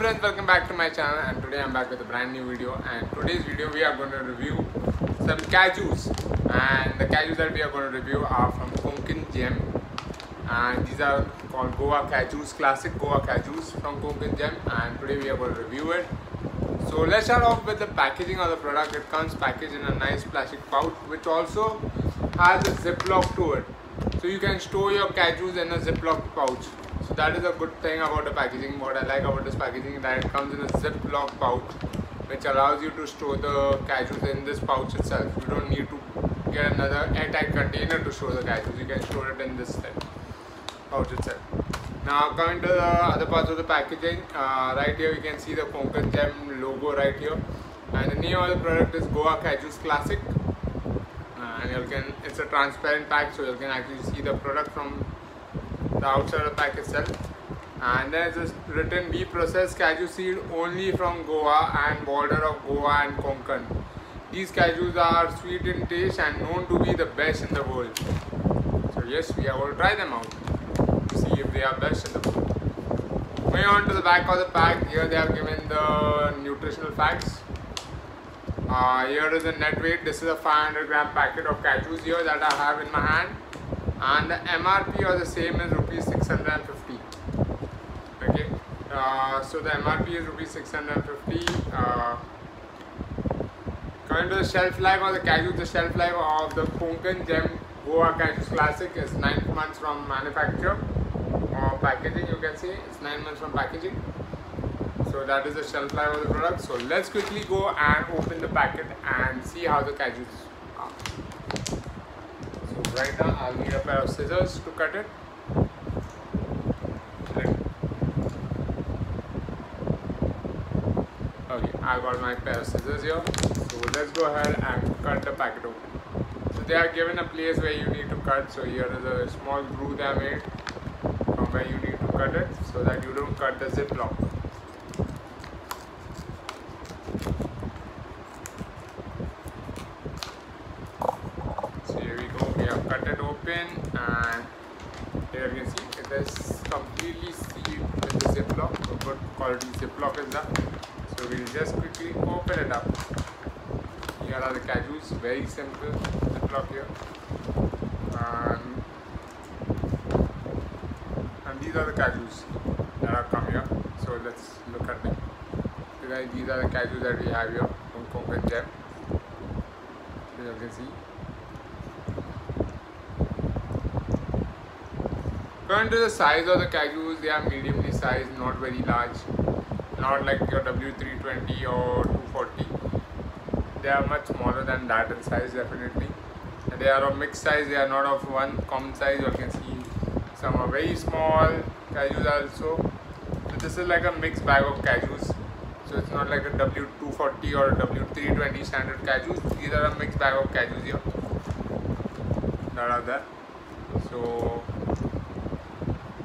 friends, welcome back to my channel, and today I'm back with a brand new video. And today's video we are going to review some cajus, and the cajus that we are going to review are from Konkan Gem, and these are called Goa cajus, classic Goa cajus from Konkan Gem, and today we are going to review it. So let's start off with the packaging of the product. It comes packaged in a nice plastic pouch which also has a ziplock to it. So you can store your cajus in a ziplock pouch. So that is a good thing about the packaging. What I like about this packaging is that it comes in a ziplock pouch, which allows you to store the cajus in this pouch itself. You don't need to get another airtight container to store the cajus. You can store it in this pouch itself. Now coming to the other parts of the packaging, right here you can see the Konkan Gem logo right here, and the name of the product is Goa Cajus Classic. And it's a transparent pack, so you can actually see the product from the outside of the pack itself. And there is written, we process caju seed only from Goa and border of Goa and Konkan. These cajus are sweet in taste and known to be the best in the world. So yes, we are going to try them out to see if they are best in the world. Going on to the back of the pack, here they have given the nutritional facts. Here is the net weight. This is a 500 gram packet of cajus here that I have in my hand, and the MRP of the same is rupees 650. Okay, so the MRP is rupees 650. Coming to the shelf life of the cajus, the shelf life of the Konkan Gem Goa Cajus Classic is 9 months from manufacture or packaging. You can see it's 9 months from packaging. So that is the shelf life of the product. So let's quickly go and open the packet and see how the cajus are. So right now I'll need a pair of scissors to cut it. Okay, I got my pair of scissors here. So let's go ahead and cut the packet open. So they are given a place where you need to cut. So here is a small groove they are made from where you need to cut it, so that you don't cut the ziplock. And here you can see it is completely sealed with the ziplock. So good quality ziplock is that. So we'll just quickly open it up. Here are the cajus, very simple ziplock here, and these are the cajus that have come here. So let's look at them. So guys, these are the cajus that we have here from Konkan Gem. So you can see. According to the size of the cajus, they are mediumly sized, not very large, not like your W320 or 240. They are much smaller than that in size, definitely. And they are of mixed size, they are not of one common size. You can see some are very small cajus also. So this is like a mixed bag of cajus. So it's not like a W240 or a W320 standard cajus. These are a mixed bag of cajus here. That are there. So.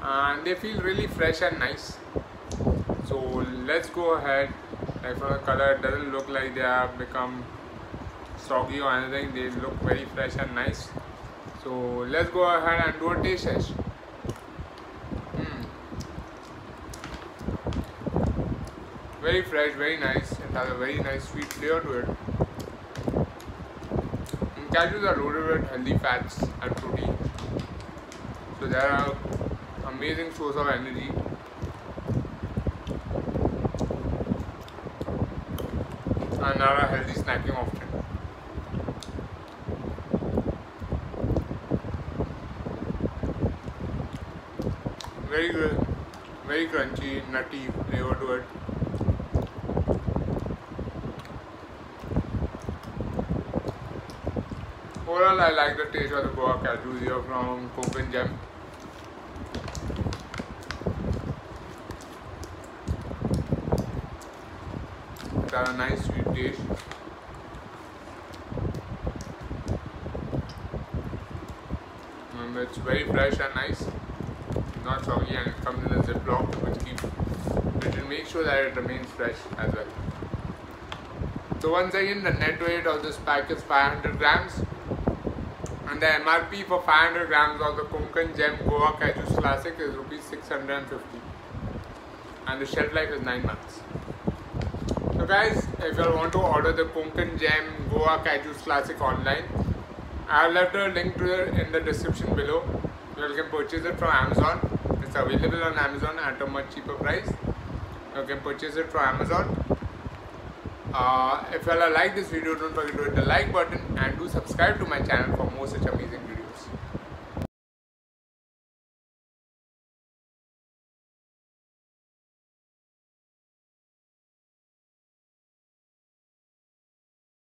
And they feel really fresh and nice. So let's go ahead. Like for the color, it doesn't look like they have become soggy or anything. They look very fresh and nice. So let's go ahead and do a taste test. Very fresh, very nice. It has a very nice sweet flavor to it. And cajus are loaded with healthy fats and protein. So there are amazing source of energy. And are a healthy snacking option. Very good, very crunchy, nutty flavor to it. Overall, I like the taste of the Goa cajus here from Konkan Gem. A nice sweet taste. And it's very fresh and nice. It's not soggy, and it comes in a ziplock, which will make sure that it remains fresh as well. So once again, the net weight of this pack is 500 grams, and the MRP for 500 grams of the Konkan Gem Goa Cajus Classic is rupees 650. and the shelf life is 9 months. So guys, if you want to order the Konkan Gem Goa Kaiju's Classic online, I have left a link to it in the description below. You can purchase it from Amazon. It's available on Amazon at a much cheaper price. You can purchase it from Amazon. If you like this video, don't forget to hit the like button and do subscribe to my channel for more such amazing videos.